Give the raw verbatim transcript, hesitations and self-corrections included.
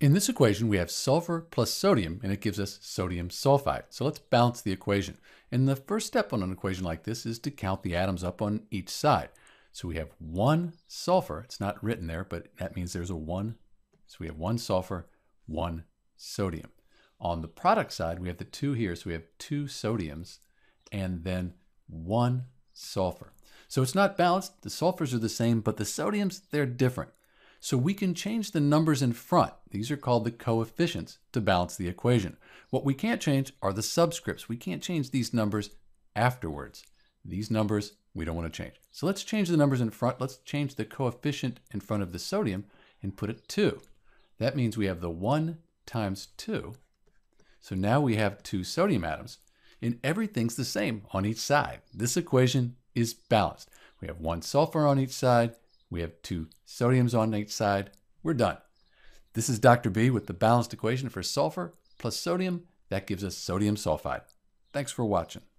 In this equation, we have sulfur plus sodium, and it gives us sodium sulfide. So let's balance the equation. And the first step on an equation like this is to count the atoms up on each side. So we have one sulfur. It's not written there, but that means there's a one. So we have one sulfur, one sodium. On the product side, we have the two here. So we have two sodiums and then one sulfur. So it's not balanced. The sulfurs are the same, but the sodiums, they're different. So we can change the numbers in front. These are called the coefficients to balance the equation. What we can't change are the subscripts. We can't change these numbers afterwards. These numbers we don't want to change. So let's change the numbers in front. Let's change the coefficient in front of the sodium and put it two. That means we have the one times two. So now we have two sodium atoms, and everything's the same on each side. This equation is balanced. We have one sulfur on each side. We have two sodiums on each side. We're done. This is Doctor B with the balanced equation for sulfur plus sodium. That gives us sodium sulfide. Thanks for watching.